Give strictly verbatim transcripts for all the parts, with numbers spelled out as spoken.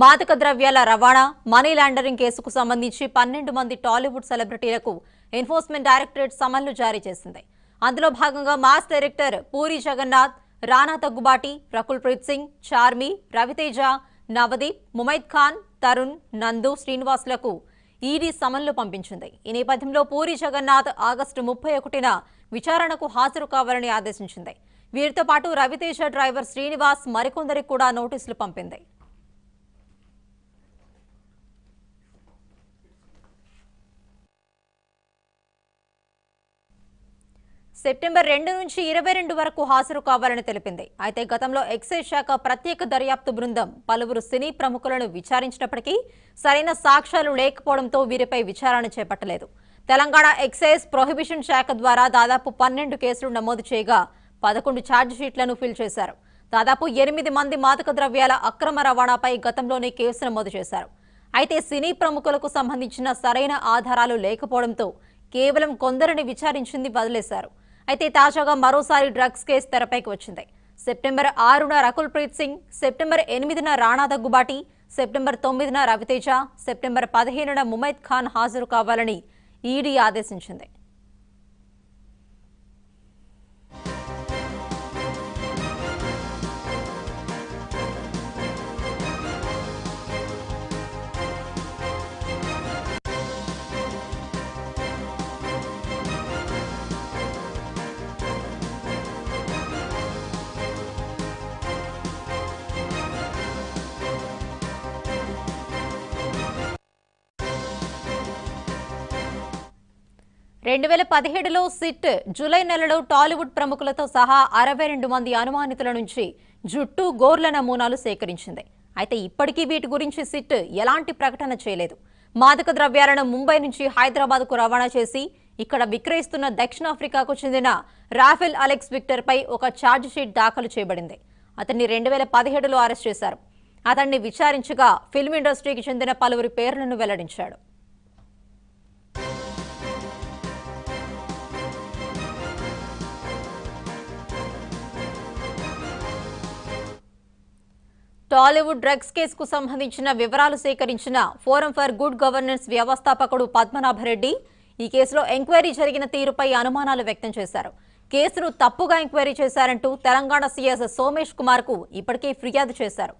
మాదక ద్రవ్యాల రవాణా, మనీ లాండరింగ్ కేసుకు సంబంధించి పన్నెండు మంది టాలీవుడ్ సెలబ్రిటీలకు ఎన్ఫోర్స్మెంట్ డైరెక్టరేట్ సమన్లు జారీ చేసింది. అందులో భాగంగా మాస్ డైరెక్టర్ పూరి జగన్నాథ్, రానా తగ్గుబాటి, రకుల్ ప్రీత్ సింగ్, చార్మి, రవితేజ, నవదీప్, ముమైద్ ఖాన్, తరుణ్, నందు, శ్రీనివాసులకు ఈడీ సమన్లు పంపించింది. ఈ నేపథ్యంలో పూరి జగన్నాథ్ ఆగస్టు ముప్పై ఒకటిన విచారణకు హాజరు కావాలని ఆదేశించింది. వీరితో పాటు రవితేజ డ్రైవర్ శ్రీనివాస్ మరికొందరికి కూడా నోటీసులు పంపింది. సెప్టెంబర్ రెండు నుంచి ఇరవై రెండు వరకు హాజరు కావాలని తెలిపింది. అయితే గతంలో ఎక్సైజ్ శాఖ ప్రత్యేక దర్యాప్తు బృందం పలువురు సినీ ప్రముఖులను విచారించినప్పటికీ సరైన సాక్ష్యాలు లేకపోవడంతో వీరిపై విచారణ చేపట్టలేదు. తెలంగాణ ఎక్సైజ్ ప్రొహిబిషన్ శాఖ ద్వారా దాదాపు పన్నెండు కేసులు నమోదు చేయగా పదకొండు ఛార్జిషీట్లను ఫిల్ చేశారు. దాదాపు ఎనిమిది మంది మాదక ద్రవ్యాల అక్రమ రవాణాపై గతంలోనే కేసు నమోదు చేశారు. అయితే సినీ ప్రముఖులకు సంబంధించిన సరైన ఆధారాలు లేకపోవడంతో కేవలం కొందరిని విచారించింది వదిలేశారు. అయితే తాజాగా మరోసారి డ్రగ్స్ కేసు తెరపైకి వచ్చింది. సెప్టెంబర్ ఆరున రకుల్ ప్రీత్ సింగ్, సెప్టెంబర్ ఎనిమిదిన రాణా దగ్గుబాటి, సెప్టెంబర్ తొమ్మిదిన రవితేజ, సెప్టెంబర్ పదిహేనున ముమైద్ ఖాన్ హాజరు కావాలని ఈడీ ఆదేశించింది. రెండు వేల పదిహేడులో సిట్ జూలై నెలలో టాలీవుడ్ ప్రముఖులతో సహా అరవై రెండు మంది అనుమానితుల నుంచి జుట్టు, గోర్ల నమూనాలు సేకరించింది. అయితే ఇప్పటికీ వీటి గురించి సిట్ ఎలాంటి ప్రకటన చేయలేదు. మాదక ద్రవ్యాలను ముంబై నుంచి హైదరాబాద్కు రవాణా చేసి ఇక్కడ విక్రయిస్తున్న దక్షిణాఫ్రికాకు చెందిన రాఫెల్ అలెక్స్ విక్టర్ పై ఒక ఛార్జిషీట్ దాఖలు చేయబడింది. అతన్ని రెండు వేల పదిహేడులో అరెస్ట్ చేశారు. అతన్ని విచారించగా ఫిల్మ్ ఇండస్ట్రీకి చెందిన పలువురి పేర్లను వెల్లడించాడు. టాలీవుడ్ డ్రగ్స్ కేసుకు సంబంధించిన వివరాలు సేకరించిన ఫోరం ఫర్ గుడ్ గవర్నెన్స్ వ్యవస్థాపకుడు పద్మనాభరెడ్డి ఈ కేసులో ఎంక్వైరీ జరిగిన తీరుపై అనుమానాలు వ్యక్తం చేశారు. కేసును తప్పుగా ఎంక్వైరీ చేశారంటూ తెలంగాణ సీఎస్ సోమేష్ కుమార్ కు ఇప్పటికే ఫిర్యాదు చేశారు.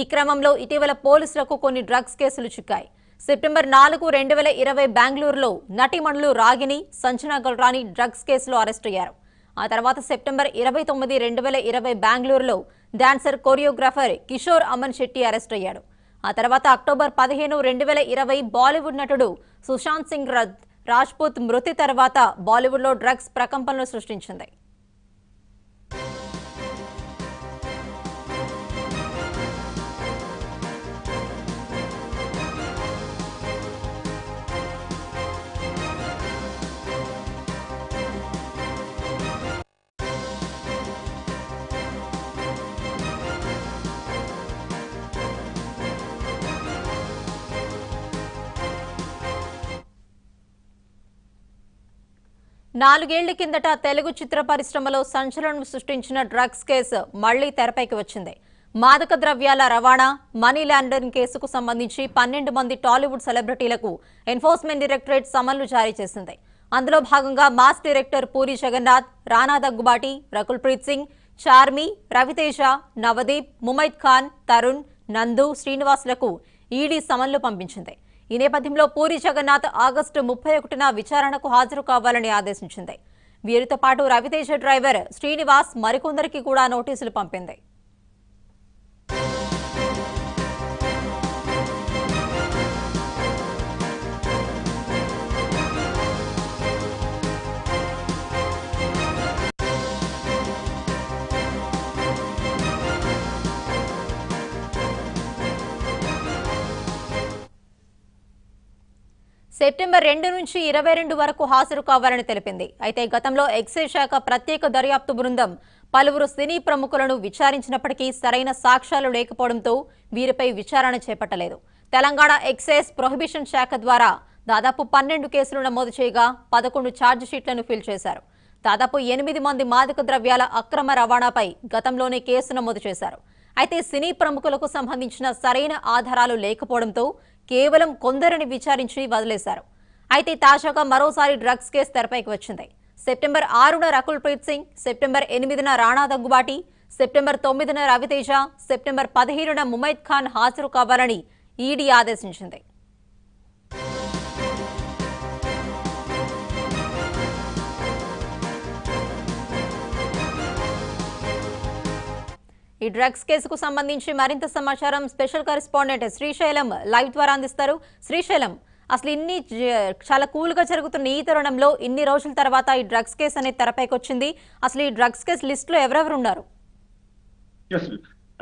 ఈ క్రమంలో ఇటీవల పోలీసులకు కొన్ని డ్రగ్స్ కేసులు చిక్కాయి. సెప్టెంబర్ నాలుగు రెండు వేల ఇరవై బెంగళూరులో నటిమణులు రాగిణి, సంచనా గల్రాని డ్రగ్స్ కేసులో అరెస్ట్ అయ్యారు. ఆ తర్వాత సెప్టెంబర్ ఇరవై తొమ్మిది రెండు వేల ఇరవై బెంగళూరులో dancer, choreographer Kishore Aman Shetty arrest అయ్యాడు. ఆ తర్వాత అక్టోబర్ పదిహేను రెండు వేల ఇరవై బాలీవుడ్ నటుడు సుశాంత్ సింగ్ రాజ్పూత్ మృతి తర్వాత బాలీవుడ్లో డ్రగ్స్ ప్రకంపనలు సృష్టించింది. నాలుగేళ్ల కిందట తెలుగు చిత్ర పరిశ్రమలో సంచలనం సృష్టించిన డ్రగ్స్ కేసు మళ్లీ తెరపైకి వచ్చింది. మాదక ద్రవ్యాల రవాణా, మనీ లాండరింగ్ కేసుకు సంబంధించి పన్నెండు మంది టాలీవుడ్ సెలబ్రిటీలకు ఎన్ఫోర్స్మెంట్ డైరెక్టరేట్ సమన్లు జారీ చేసింది. అందులో భాగంగా మాస్ డైరెక్టర్ పూరి జగన్నాథ్, రానా దగ్గుబాటి, రకుల్ ప్రీత్ సింగ్, చార్మి, రవితేజ, నవదీప్, ముమైద్ ఖాన్, తరుణ్, నందు, శ్రీనివాసులకు ఈడీ సమన్లు పంపించింది. ఈ నేపథ్యంలో పూరి జగన్నాథ్ ఆగస్టు ముప్పై ఒకటిన విచారణకు హాజరు కావాలని ఆదేశించింది. వీరితో పాటు రవితేజ డ్రైవర్ శ్రీనివాస్ మరికొందరికి కూడా నోటీసులు పంపింది. సెప్టెంబర్ రెండు నుంచి ఇరవై రెండు వరకు హాజరు కావాలని తెలిపింది. అయితే గతంలో ఎక్సైజ్ శాఖ ప్రత్యేక దర్యాప్తు బృందం పలువురు సినీ ప్రముఖులను విచారించినప్పటికీ సరైన సాక్ష్యాలు లేకపోవడంతో వీరిపై విచారణ చేపట్టలేదు. తెలంగాణ ఎక్సైజ్ ప్రొహిబిషన్ శాఖ ద్వారా దాదాపు పన్నెండు కేసులు నమోదు చేయగా పదకొండు ఛార్జిషీట్లను ఫిల్ చేశారు. దాదాపు ఎనిమిది మంది మాదక ద్రవ్యాల అక్రమ రవాణాపై గతంలోనే కేసు నమోదు చేశారు. అయితే సినీ ప్రముఖులకు సంబంధించిన సరైన ఆధారాలు లేకపోవడంతో కేవలం కొందరిని విచారించి వదిలేశారు. అయితే తాజాగా మరోసారి డ్రగ్స్ కేసు తెరపైకి వచ్చింది. సెప్టెంబర్ ఆరున రకుల్ ప్రీత్ సింగ్, సెప్టెంబర్ ఎనిమిదిన రాణా దగ్గుబాటి, సెప్టెంబర్ తొమ్మిదిన రవితేజ, సెప్టెంబర్ పదిహేడున ముమైత్ ఖాన్ హాజరు కావాలని ఈడీ ఆదేశించింది. ఈ డ్రగ్స్ కేసుకు సంబంధించి మరింత సమాచారం స్పెషల్ కరెస్పాండెంట్ శ్రీశైలం లైవ్ ద్వారా అందిస్తారు. శ్రీశైలం, అసలు ఇన్ని చాలా కూల్గా జరుగుతున్న ఈ తరుణంలో ఇన్ని రోజుల తర్వాత ఈ డ్రగ్స్ కేసు అనేది తెరపైకి వచ్చింది. అసలు ఈ డ్రగ్స్ కేసు లిస్ట్ లో ఎవరెవరు ఉన్నారు?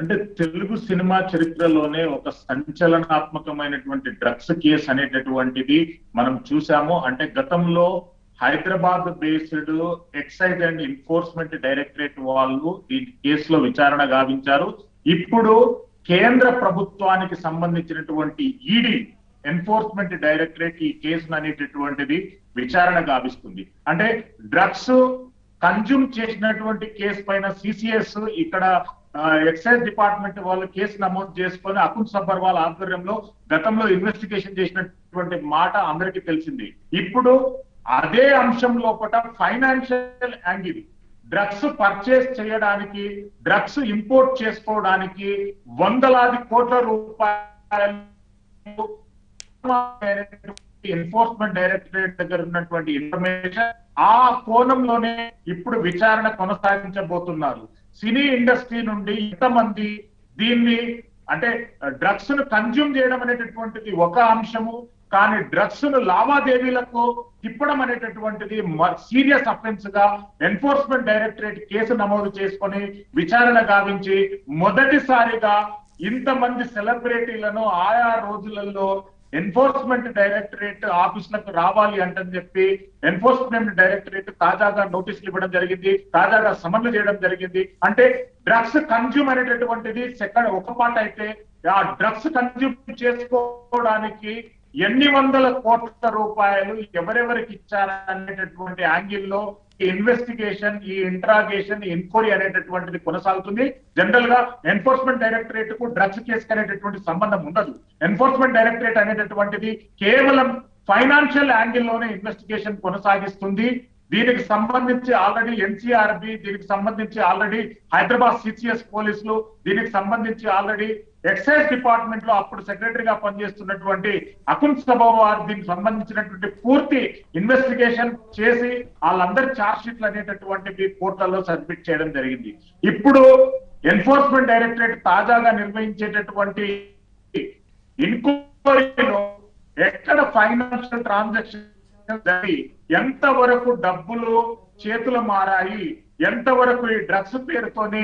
అంటే తెలుగు సినిమా చరిత్రలోనే ఒక సంచలనాత్మకమైనటువంటి డ్రగ్స్ కేసు అనేటటువంటిది మనం చూసాము. అంటే గతంలో Hyderabad based excise and enforcement directorate వాళ్ళు ఈ కేసులో విచారణ గావించారు. ఇప్పుడు కేంద్ర ప్రభుత్వానికి సంబంధించినటువంటి ఈడీ ఎన్ఫోర్స్మెంట్ డైరెక్టరేట్ ఈ కేసును అనేటటువంటిది విచారణ గావిస్తుంది. అంటే డ్రగ్స్ కన్జ్యూమ్ చేసినటువంటి కేసు పైన సిసిఎస్ ఇక్కడ ఎక్సైజ్ డిపార్ట్మెంట్ వాళ్ళు కేసు నమోదు చేసుకొని అకున్ సబ్బర్వాల్ ఆధ్వర్యంలో గతంలో ఇన్వెస్టిగేషన్ చేసినటువంటి మాట అందరికీ తెలిసింది. ఇప్పుడు అదే అంశం లోపల ఫైనాన్షియల్ యాంగిల్, డ్రగ్స్ పర్చేస్ చేయడానికి, డ్రగ్స్ ఇంపోర్ట్ చేసుకోవడానికి వందలాది కోట్ల రూపాయలు ఎన్ఫోర్స్మెంట్ డైరెక్టరేట్ దగ్గర ఉన్నటువంటి ఇన్ఫర్మేషన్, ఆ కోణంలోనే ఇప్పుడు విచారణ కొనసాగించబోతున్నారు. సినీ ఇండస్ట్రీ నుండి ఇంతమంది దీన్ని, అంటే డ్రగ్స్ ను కన్జ్యూమ్ చేయడం అనేటటువంటిది ఒక అంశము, కానీ డ్రగ్స్ ను లావాదేవీలకు తిప్పడం అనేటటువంటిది సీరియస్ అఫెన్స్ గా ఎన్ఫోర్స్మెంట్ డైరెక్టరేట్ కేసు నమోదు చేసుకొని విచారణ గావించి మొదటిసారిగా ఇంతమంది సెలబ్రిటీలను ఆయా రోజులలో ఎన్ఫోర్స్మెంట్ డైరెక్టరేట్ ఆఫీసులకు రావాలి అంటని చెప్పి ఎన్ఫోర్స్మెంట్ డైరెక్టరేట్ తాజాగా నోటీసులు ఇవ్వడం జరిగింది, తాజాగా సమన్లు చేయడం జరిగింది. అంటే డ్రగ్స్ కన్జ్యూమ్ అనేటటువంటిది సెకండ్ ఒక పాట అయితే, ఆ డ్రగ్స్ కన్జ్యూమ్ చేసుకోవడానికి ఎన్ని వందల కోట్ల రూపాయలు ఎవరెవరికి ఇచ్చారనేటటువంటి యాంగిల్లో ఇన్వెస్టిగేషన్, ఈ ఇంట్రాగేషన్, ఎంక్వైరీ అనేటటువంటిది కొనసాగుతుంది. జనరల్ గా ఎన్ఫోర్స్మెంట్ డైరెక్టరేట్ కు డ్రగ్స్ కేసు అనేటటువంటి సంబంధం ఉండదు. ఎన్ఫోర్స్మెంట్ డైరెక్టరేట్ అనేటటువంటిది కేవలం ఫైనాన్షియల్ యాంగిల్లోనే ఇన్వెస్టిగేషన్ కొనసాగిస్తుంది. దీనికి సంబంధించి ఆల్రెడీ ఎన్సీఆర్బి, దీనికి సంబంధించి ఆల్రెడీ హైదరాబాద్ సిసిఎస్ పోలీసులు, దీనికి సంబంధించి ఆల్రెడీ ఎక్సైజ్ డిపార్ట్మెంట్ లో అప్పుడు సెక్రటరీగా పనిచేస్తున్నటువంటి అకున్ సబ్బర్వాల్ దీనికి సంబంధించినటువంటి పూర్తి ఇన్వెస్టిగేషన్ చేసి వాళ్ళందరి ఛార్జ్ షీట్లు అనేటటువంటివి కోర్టులలో సబ్మిట్ చేయడం జరిగింది. ఇప్పుడు ఎన్ఫోర్స్మెంట్ డైరెక్టరేట్ తాజాగా నిర్వహించేటటువంటి ఇన్క్వైరీలో ఎక్కడ ఫైనాన్షియల్ ట్రాన్సాక్షన్ జరిగి ఎంత వరకు డబ్బులు చేతులు మారాయి, ఎంతవరకు ఈ డ్రగ్స్ పేరుతోనే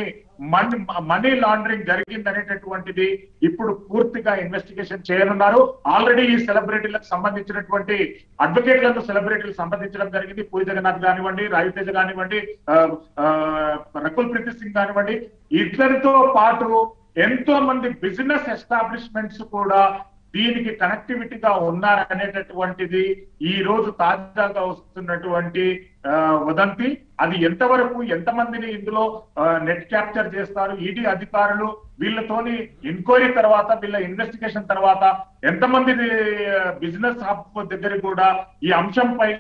మనీ మనీ లాండరింగ్ జరిగిందనేటటువంటిది ఇప్పుడు పూర్తిగా ఇన్వెస్టిగేషన్ చేయనున్నారు. ఆల్రెడీ ఈ సెలబ్రిటీలకు సంబంధించినటువంటి అడ్వకేట్లకు సెలబ్రిటీలకు సంబంధించడం జరిగింది. పూరి జగన్నాథ్ కానివ్వండి, రవితేజ కానివ్వండి, రకుల్ ప్రీత్ సింగ్ కానివ్వండి, ఇతరులతో పాటు ఎంతో మంది బిజినెస్ ఎస్టాబ్లిష్మెంట్స్ కూడా దీనికి కనెక్టివిటీగా ఉన్నారనేటటువంటిది ఈ రోజు తాజాగా వస్తున్నటువంటి వదంతి. అది ఎంతవరకు, ఎంతమందిని ఇందులో నెట్ క్యాప్చర్ చేస్తారు ఈడీ అధికారులు, వీళ్ళతోని ఎంక్వైరీ తర్వాత, వీళ్ళ ఇన్వెస్టిగేషన్ తర్వాత ఎంతమంది బిజినెస్ హబ్ దగ్గర కూడా ఈ అంశంపై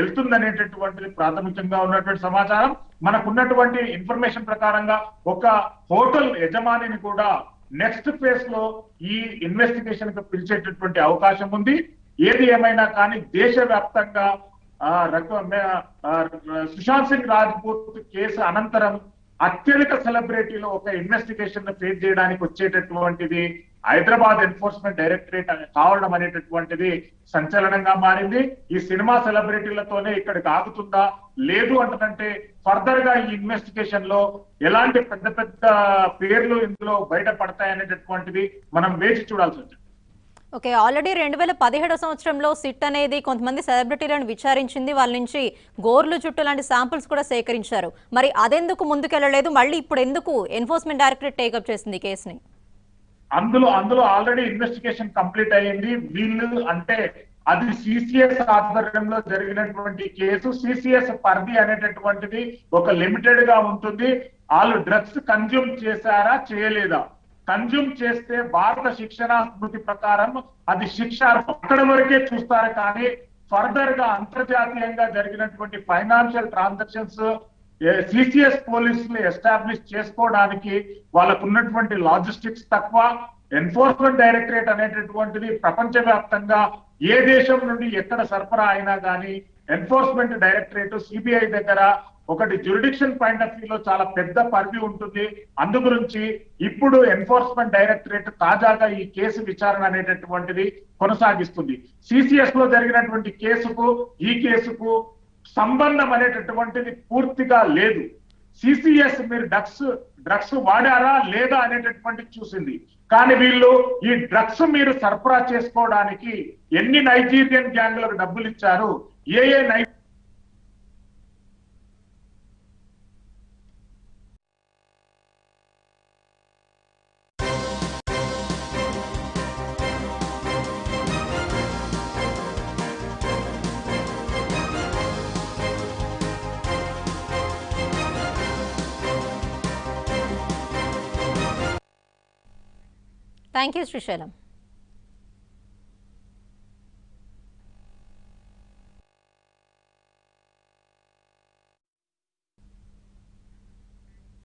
వెళ్తుందనేటటువంటిది ప్రాథమికంగా ఉన్నటువంటి సమాచారం. మనకున్నటువంటి ఇన్ఫర్మేషన్ ప్రకారంగా ఒక హోటల్ యజమానిని కూడా నెక్స్ట్ ఫేజ్ లో ఈ ఇన్వెస్టిగేషన్ కు పిలిచేటటువంటి అవకాశం ఉంది. ఏది ఏమైనా కానీ దేశవ్యాప్తంగా సుశాంత్ సింగ్ రాజ్పూత్ కేసు అనంతరం అత్యధిక సెలబ్రిటీలో ఒక ఇన్వెస్టిగేషన్ ఫేస్ చేయడానికి వచ్చేటటువంటిది హైదరాబాద్ ఎన్ఫోర్స్మెంట్ డైరెక్టరేట్ కావడం అనేటటువంటిది సంచలనంగా మారింది. ఈ సినిమా సెలబ్రిటీలతోనే ఇక్కడికి ఆగుతుందా లేదు అంటంటే ఫర్దర్ గా ఈ ఇన్వెస్టిగేషన్ లో ఎలాంటి పెద్ద పెద్ద పేర్లు ఇందులో బయటపడతాయనేటటువంటిది మనం వేచి చూడాల్సి వచ్చింది. ఓకే, ఆల్రెడీ రెండు వేల పదిహేడో సంవత్సరంలో సిట్ అనేది కొంతమంది సెలబ్రిటీలను విచారించింది. వాళ్ళ నుంచి గోర్లు, జుట్టు లాంటి శాంపుల్స్ కూడా సేకరించారు. మరి అదెందుకు ముందుకెళ్లలేదు, మళ్ళీ ఇప్పుడు ఎందుకు ఎన్ఫోర్స్మెంట్ డైరెక్టరేట్ టేకప్ చేసింది ఈ కేసుని? అందులో అందులో ఆల్రెడీ ఇన్వెస్టిగేషన్ కంప్లీట్ అయ్యింది. వీళ్ళు అంటే అది సిసిఎస్ ఆధ్వర్యంలో జరిగినటువంటి కేసు. సిసిఎస్ పరిధి అనేటటువంటిది ఒక లిమిటెడ్ గా ఉంటుంది. వాళ్ళు డ్రగ్స్ కన్జ్యూమ్ చేశారా చేయలేదా, కన్జ్యూమ్ చేస్తే భారత శిక్షణా స్మృతి ప్రకారం అది శిక్షార్హం, అక్కడ వరకే చూస్తారు. కానీ ఫర్దర్ గా అంతర్జాతీయంగా జరిగినటువంటి ఫైనాన్షియల్ ట్రాన్సాక్షన్స్ సిసిఎస్ పోలీసులు ఎస్టాబ్లిష్ చేసుకోవడానికి వాళ్ళకు ఉన్నటువంటి లాజిస్టిక్స్ తక్కువ. ఎన్ఫోర్స్మెంట్ డైరెక్టరేట్ అనేటటువంటిది ప్రపంచవ్యాప్తంగా ఏ దేశం నుండి ఎక్కడ సరఫరా అయినా కానీ ఎన్ఫోర్స్మెంట్ డైరెక్టరేట్ సిబిఐ దగ్గర ఒకటి జ్యూరిడిక్షన్ పాయింట్ ఆఫ్ వ్యూ లో చాలా పెద్ద పరిధి ఉంటుంది. అందు గురించి ఇప్పుడు ఎన్ఫోర్స్మెంట్ డైరెక్టరేట్ తాజాగా ఈ కేసు విచారణ అనేటటువంటిది కొనసాగిస్తుంది. సిసిఎస్ లో జరిగినటువంటి కేసుకు ఈ కేసుకు సంబంధం అనేటటువంటిది పూర్తిగా లేదు. సిసిఎస్ మీరు డ్రగ్స్ డ్రగ్స్ వాడారా లేదా అనేటటువంటిది చూసింది. కానీ వీళ్ళు ఈ డ్రగ్స్ మీరు సరఫరా చేసుకోవడానికి ఎన్ని నైజీరియన్ గ్యాంగ్లకు డబ్బులు ఇచ్చారు, ఏ ఏ నై Thank you, Srishalam.